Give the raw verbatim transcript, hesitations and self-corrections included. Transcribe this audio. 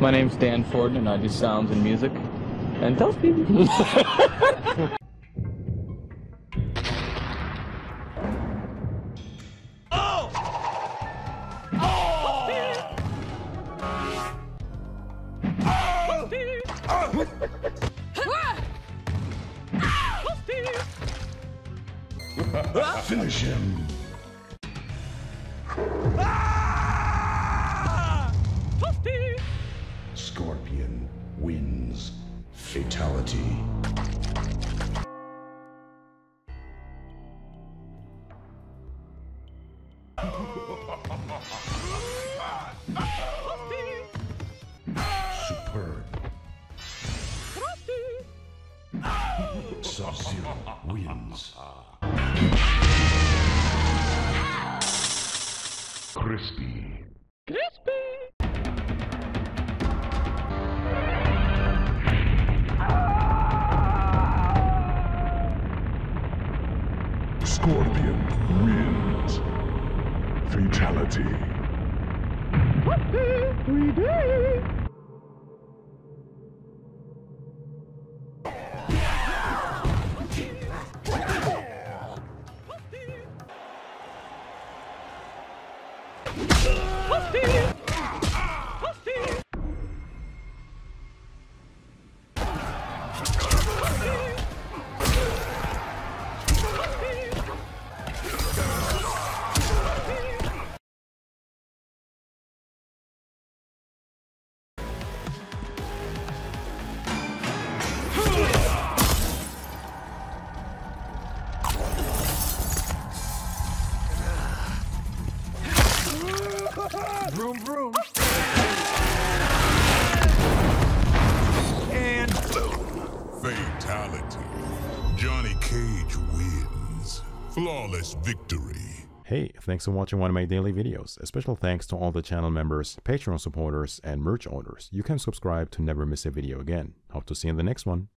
My name's Dan Forden, and I do sounds and music, and Toasty. Oh! Oh! Oh! Finish him. Scorpion wins. Fatality. Superb. Sub-Zero wins. Crispy. Crispy. Scorpion wins. Fatality. We did. Vroom, vroom. And boom. Fatality. Johnny Cage wins. Flawless victory. Hey, thanks for watching one of my daily videos. A special thanks to all the channel members, Patreon supporters, and merch owners. You can subscribe to never miss a video again. Hope to see you in the next one.